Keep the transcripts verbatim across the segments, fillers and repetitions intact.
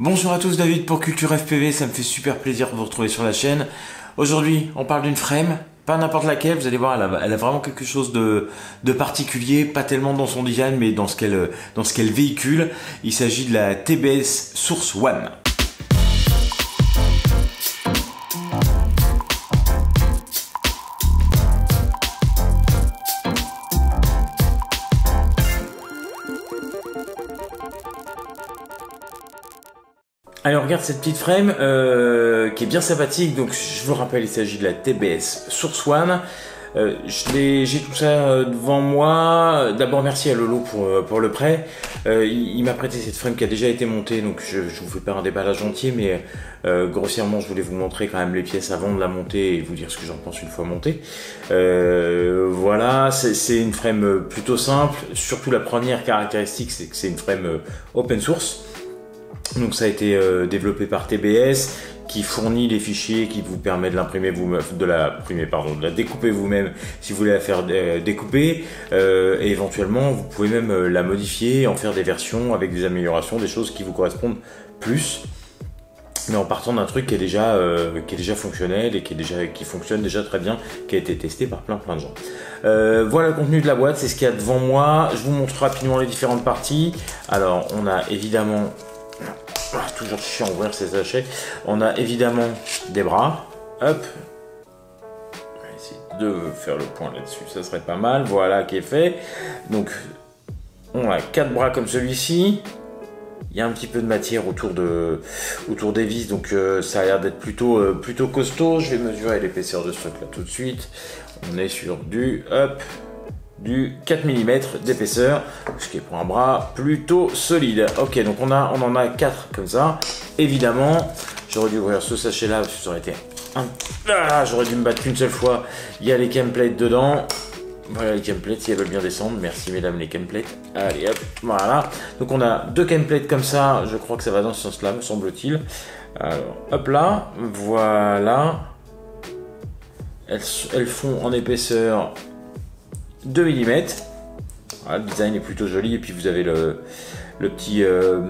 Bonjour à tous, David pour Culture F P V, ça me fait super plaisir de vous retrouver sur la chaîne. Aujourd'hui, on parle d'une frame, pas n'importe laquelle, vous allez voir, elle a, elle a vraiment quelque chose de, de particulier, pas tellement dans son design, mais dans ce qu'elle dans ce qu'elle véhicule. Il s'agit de la T B S Source One. Alors regarde cette petite frame euh, qui est bien sympathique. Donc je vous rappelle, il s'agit de la T B S Source One. Euh, J'ai tout ça devant moi. D'abord merci à Lolo pour, pour le prêt. Euh, il il m'a prêté cette frame qui a déjà été montée. Donc je ne vous fais pas un déballage entier, mais euh, grossièrement je voulais vous montrer quand même les pièces avant de la monter et vous dire ce que j'en pense une fois montée. Euh, voilà, c'est une frame plutôt simple. Surtout la première caractéristique, c'est que c'est une frame open source. Donc ça a été euh, développé par T B S, qui fournit les fichiers, qui vous permet de l'imprimer vous-même, de l'imprimer, pardon, de la découper vous-même si vous voulez la faire euh, découper. Euh, et éventuellement, vous pouvez même euh, la modifier, en faire des versions avec des améliorations, des choses qui vous correspondent plus. Mais en partant d'un truc qui est déjà euh, qui est déjà fonctionnel et qui est déjà qui fonctionne déjà très bien, qui a été testé par plein plein de gens. Euh, voilà le contenu de la boîte, c'est ce qu'il y a devant moi. Je vous montre rapidement les différentes parties. Alors on a évidemment Ah, toujours chiant à ouvrir ces sachets. On a évidemment des bras. Hop. On va essayer de faire le point là-dessus. Ça serait pas mal. Voilà qui est fait. Donc, on a quatre bras comme celui-ci. Il y a un petit peu de matière autour, de, autour des vis. Donc, euh, ça a l'air d'être plutôt, euh, plutôt costaud. Je vais mesurer l'épaisseur de ce truc là tout de suite. On est sur du... Hop. Du quatre millimètres d'épaisseur, ce qui est pour un bras plutôt solide. Ok, donc on, a, on en a quatre comme ça. Évidemment, j'aurais dû ouvrir ce sachet là parce que ça aurait été un... Ah, j'aurais dû me battre qu'une seule fois. Il y a les templates dedans. Voilà les templates, si elles veulent bien descendre. Merci mesdames les templates. Allez hop, voilà. Donc on a deux templates comme ça. Je crois que ça va dans ce sens là, me semble-t-il. Alors hop là, voilà. Elles, elles font en épaisseur deux millimètres. Voilà, le design est plutôt joli et puis vous avez le, le, petit, euh,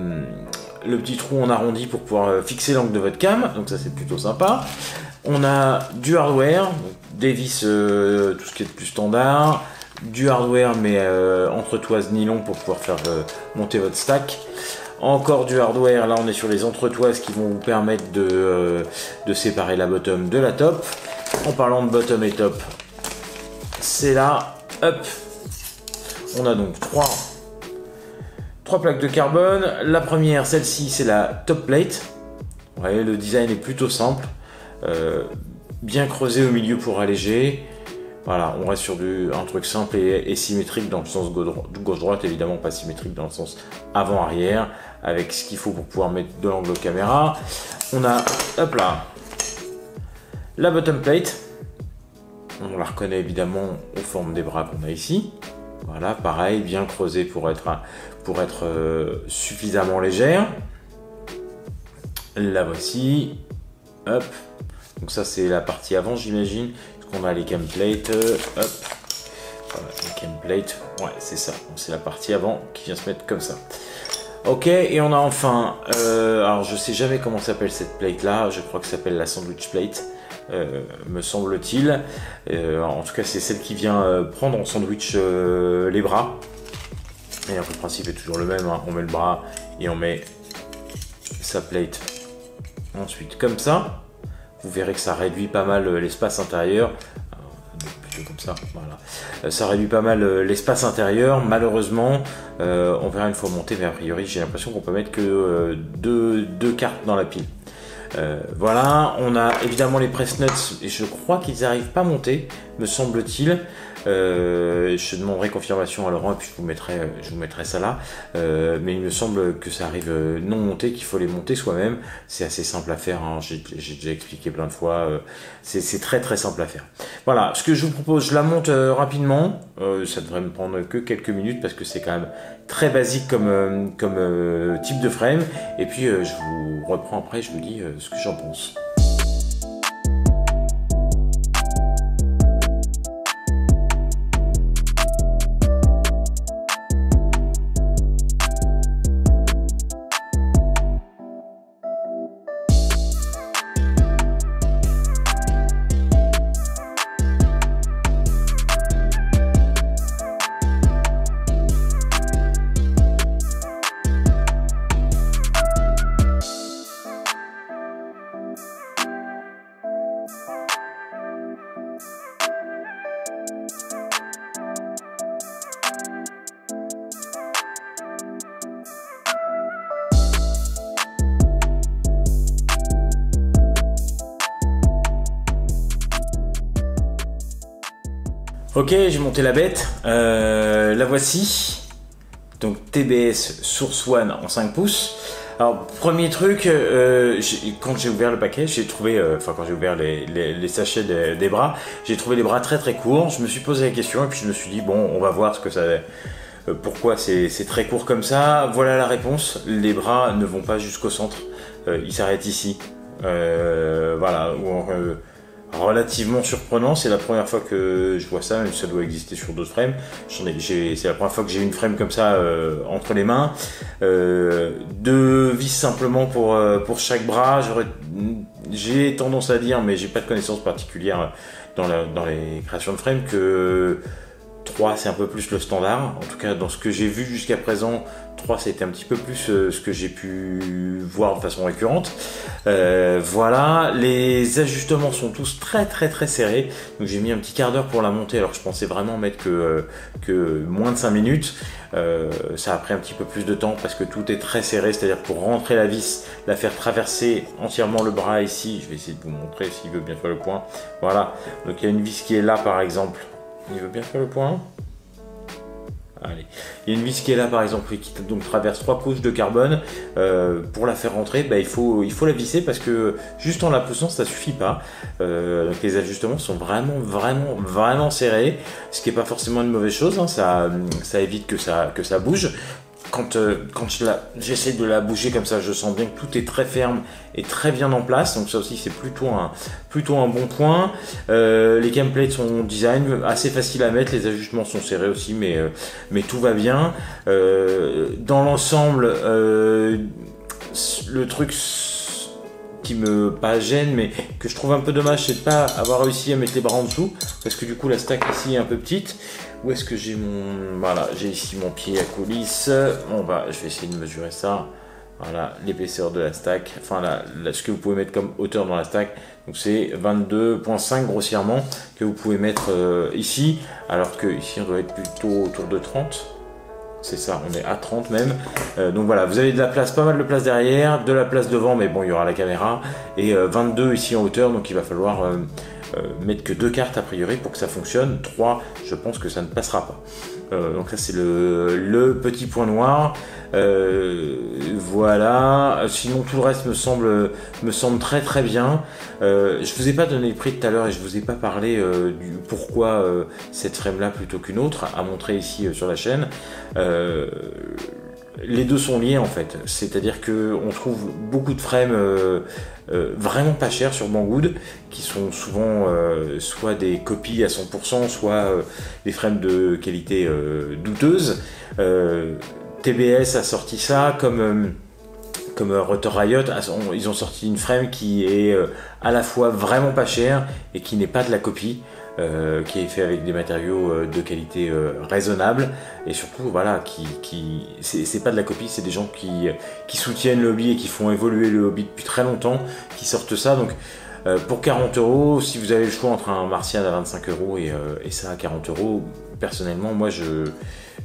le petit trou en arrondi pour pouvoir fixer l'angle de votre cam, donc ça c'est plutôt sympa. On a du hardware, des vis, euh, tout ce qui est de plus standard, du hardware mais euh, entretoise nylon pour pouvoir faire euh, monter votre stack. Encore du hardware, là on est sur les entretoises qui vont vous permettre de, euh, de séparer la bottom de la top. En parlant de bottom et top, c'est là. Hop, on a donc trois, trois plaques de carbone. La première, celle-ci, c'est la top plate. Vous voyez, le design est plutôt simple, euh, bien creusé au milieu pour alléger. Voilà, on reste sur du, un truc simple et, et symétrique dans le sens gauche-droite, évidemment pas symétrique dans le sens avant-arrière, avec ce qu'il faut pour pouvoir mettre de l'angle aux caméras. On a, hop là, la bottom plate. On la reconnaît évidemment aux formes des bras qu'on a ici. Voilà, pareil, bien creusée pour être, pour être euh, suffisamment légère. La voici. Hop. Donc ça, c'est la partie avant, j'imagine. Parce qu'on a les cam plates. Hop. Voilà, les cam plates. Ouais, c'est ça. C'est la partie avant qui vient se mettre comme ça. Ok, et on a enfin... Euh, alors, je sais jamais comment s'appelle cette plate-là. Je crois que ça s'appelle la sandwich plate. Euh, me semble-t-il, euh, en tout cas c'est celle qui vient euh, prendre en sandwich euh, les bras, et alors, le principe est toujours le même, hein. On met le bras et on met sa plate ensuite comme ça, vous verrez que ça réduit pas mal euh, l'espace intérieur, euh, plutôt comme ça, voilà. euh, ça réduit pas mal euh, l'espace intérieur, malheureusement, euh, on verra une fois monté, mais a priori j'ai l'impression qu'on peut mettre que euh, deux, deux cartes dans la pile. Euh, voilà, on a évidemment les press nuts et je crois qu'ils n'arrivent pas à monter, me semble-t-il. Euh, je demanderai confirmation à Laurent et puis je vous mettrai, je vous mettrai ça là. Euh, mais il me semble que ça arrive non monté, qu'il faut les monter soi-même. C'est assez simple à faire, hein. J'ai déjà expliqué plein de fois. C'est très très simple à faire. Voilà, ce que je vous propose, je la monte euh, rapidement. Euh, ça devrait me prendre que quelques minutes parce que c'est quand même très basique comme, euh, comme euh, type de frame. Et puis euh, je vous reprends après, je vous dis euh, ce que j'en pense. Ok, j'ai monté la bête, euh, la voici, donc T B S Source One en cinq pouces. Alors premier truc, euh, quand j'ai ouvert le paquet, j'ai trouvé, enfin euh, quand j'ai ouvert les, les, les sachets de, des bras, j'ai trouvé les bras très très courts. Je me suis posé la question et puis je me suis dit bon, on va voir ce que ça, euh, pourquoi c'est très court comme ça. Voilà la réponse, les bras ne vont pas jusqu'au centre, euh, ils s'arrêtent ici, euh, voilà. Euh, relativement surprenant, c'est la première fois que je vois ça, ça doit exister sur d'autres frames, c'est la première fois que j'ai une frame comme ça euh, entre les mains, euh, deux vis simplement pour, euh, pour chaque bras, j'ai tendance à dire, mais j'ai pas de connaissances particulières dans, la, dans les créations de frames, que trois c'est un peu plus le standard, en tout cas dans ce que j'ai vu jusqu'à présent, trois c'était un petit peu plus euh, ce que j'ai pu voir de façon récurrente. Euh, voilà, les ajustements sont tous très très très serrés, donc j'ai mis un petit quart d'heure pour la monter, alors que je pensais vraiment mettre que, euh, que moins de cinq minutes, euh, ça a pris un petit peu plus de temps parce que tout est très serré, c'est à dire pour rentrer la vis, la faire traverser entièrement le bras ici, je vais essayer de vous montrer s'il veut bien faire le point, voilà, donc il y a une vis qui est là par exemple, il veut bien faire le point. Allez. Il y a une vis qui est là par exemple qui donc traverse trois couches de carbone, euh, pour la faire rentrer bah, il, faut, il faut la visser parce que juste en la poussant ça suffit pas, euh, donc les ajustements sont vraiment vraiment vraiment serrés, ce qui n'est pas forcément une mauvaise chose, hein. ça, ça évite que ça, que ça bouge. Quand, euh, quand j'essaie je de la bouger comme ça, je sens bien que tout est très ferme et très bien en place. Donc ça aussi, c'est plutôt un, plutôt un bon point. Euh, les gameplates sont design, assez facile à mettre. Les ajustements sont serrés aussi, mais, euh, mais tout va bien. Euh, dans l'ensemble, euh, le truc qui me pas gêne, mais que je trouve un peu dommage, c'est de pas avoir réussi à mettre les bras en dessous. Parce que du coup, la stack ici est un peu petite. Où est-ce que j'ai mon... Voilà, j'ai ici mon pied à coulisse. Bon, bah, je vais essayer de mesurer ça. Voilà, l'épaisseur de la stack. Enfin, là, là, ce que vous pouvez mettre comme hauteur dans la stack. Donc, c'est vingt-deux virgule cinq grossièrement que vous pouvez mettre euh, ici. Alors que ici, on doit être plutôt autour de trente. C'est ça, on est à trente même. Euh, donc voilà, vous avez de la place, pas mal de place derrière, de la place devant, mais bon, il y aura la caméra. Et euh, vingt-deux ici en hauteur, donc il va falloir... Euh, Euh, mettre que deux cartes a priori pour que ça fonctionne, trois je pense que ça ne passera pas, euh, donc ça c'est le, le petit point noir, euh, voilà, sinon tout le reste me semble, me semble très très bien. Euh, je vous ai pas donné le prix tout à l'heure et je vous ai pas parlé euh, du pourquoi euh, cette frame là plutôt qu'une autre à montrer ici euh, sur la chaîne. euh, Les deux sont liés en fait, c'est-à-dire que on trouve beaucoup de frames euh, euh, vraiment pas chères sur Banggood, qui sont souvent euh, soit des copies à cent pour cent, soit euh, des frames de qualité euh, douteuse. Euh, T B S a sorti ça comme... Euh, comme Rotor Riot, ils ont sorti une frame qui est à la fois vraiment pas chère et qui n'est pas de la copie, euh, qui est fait avec des matériaux de qualité euh, raisonnable et surtout voilà, qui, qui c'est pas de la copie, c'est des gens qui, qui soutiennent le hobby et qui font évoluer le hobby depuis très longtemps, qui sortent ça. Donc euh, pour quarante euros, si vous avez le choix entre un Martial à vingt-cinq euros et, euh, et ça à quarante euros, personnellement moi je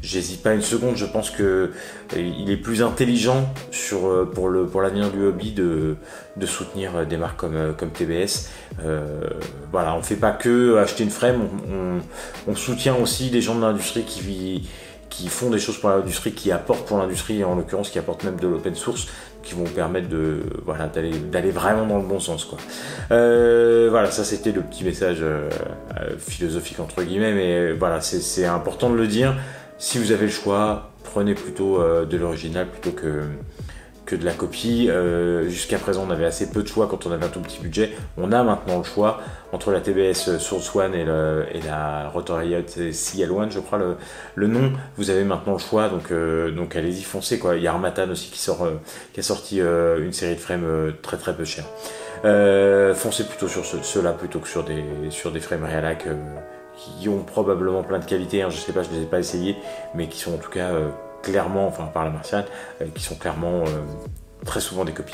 j'hésite pas une seconde, je pense que il est plus intelligent sur, pour le pour l'avenir du hobby de, de soutenir des marques comme, comme T B S. Euh, voilà, on fait pas que acheter une frame, on, on, on soutient aussi des gens de l'industrie qui, qui font des choses pour l'industrie, qui apportent pour l'industrie et en l'occurrence qui apportent même de l'open source, qui vont vous permettre de voilà d'aller d'aller vraiment dans le bon sens quoi. Euh, voilà, ça c'était le petit message euh, philosophique entre guillemets, mais voilà, c'est important de le dire. Si vous avez le choix, prenez plutôt euh, de l'original plutôt que, que de la copie. Euh, Jusqu'à présent, on avait assez peu de choix quand on avait un tout petit budget. On a maintenant le choix entre la T B S Source One et, le, et la Rotor Riot C L un, je crois le, le nom. Vous avez maintenant le choix, donc, euh, donc allez-y, foncez quoi. Il y a Armattan aussi qui, sort, euh, qui a sorti euh, une série de frames euh, très très peu chères. Euh, foncez plutôt sur ce, ceux-là plutôt que sur des, sur des frames Realac. Euh, qui ont probablement plein de qualités, hein, je sais pas, je ne les ai pas essayés, mais qui sont en tout cas euh, clairement, enfin par la Martial, euh, qui sont clairement euh, très souvent des copies.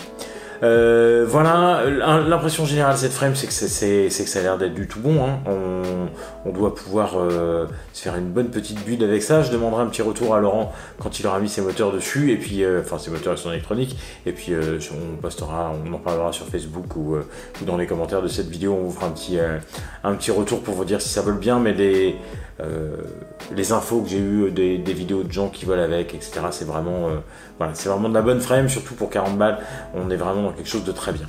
Euh, voilà, l'impression générale de cette frame, c'est que, c'est, c'est que ça a l'air d'être du tout bon, hein. on, on doit pouvoir euh, se faire une bonne petite bulle avec ça. Je demanderai un petit retour à Laurent quand il aura mis ses moteurs dessus, et puis, euh, enfin ses moteurs et son électronique, et puis euh, on postera, on en parlera sur Facebook ou, euh, ou dans les commentaires de cette vidéo. On vous fera un petit, euh, un petit retour pour vous dire si ça vole bien, mais les, euh, les infos que j'ai eues des, des vidéos de gens qui volent avec, et cetera, c'est vraiment, euh, voilà, c'est vraiment de la bonne frame, surtout pour quarante balles, on est vraiment dans quelque chose de très bien.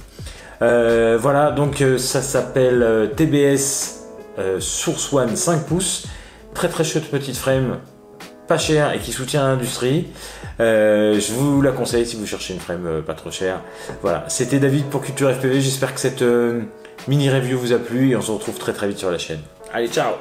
Euh, voilà, donc euh, ça s'appelle euh, T B S euh, Source One cinq pouces, très très chouette petite frame, pas chère et qui soutient l'industrie. Euh, je vous la conseille si vous cherchez une frame euh, pas trop chère. Voilà, c'était David pour Culture F P V, j'espère que cette euh, mini review vous a plu et on se retrouve très très vite sur la chaîne. Allez, ciao!